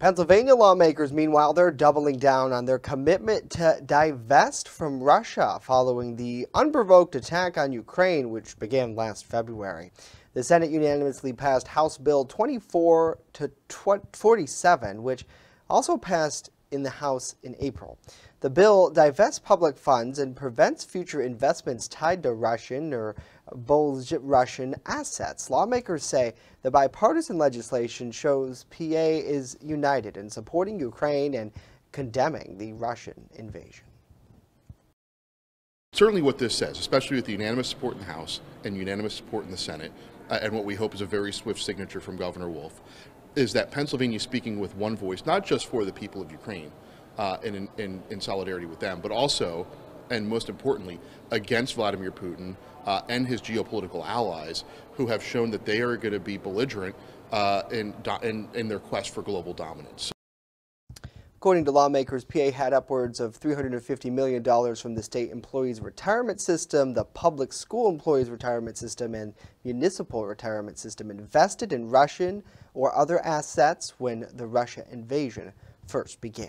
Pennsylvania lawmakers, meanwhile, they're doubling down on their commitment to divest from Russia following the unprovoked attack on Ukraine, which began last February. The Senate unanimously passed House Bill 24-47, which also passed in the House in April. The bill divests public funds and prevents future investments tied to Russian or Belarusian assets. Lawmakers say the bipartisan legislation shows PA is united in supporting Ukraine and condemning the Russian invasion. Certainly what this says, especially with the unanimous support in the House and unanimous support in the Senate, and what we hope is a very swift signature from Governor Wolf, is that Pennsylvania is speaking with one voice, not just for the people of Ukraine and in solidarity with them, but also, and most importantly, against Vladimir Putin and his geopolitical allies, who have shown that they are going to be belligerent in their quest for global dominance. According to lawmakers, PA had upwards of $350 million from the state employees' retirement system, the public school employees' retirement system, and municipal retirement system invested in Russian or other assets when the Russia invasion first began.